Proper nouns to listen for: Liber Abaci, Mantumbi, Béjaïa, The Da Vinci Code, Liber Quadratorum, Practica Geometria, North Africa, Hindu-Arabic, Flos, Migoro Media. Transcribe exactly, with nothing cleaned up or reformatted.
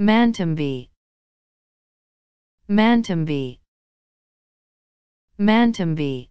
Mantumbi, Mantumbi, Mantumbi.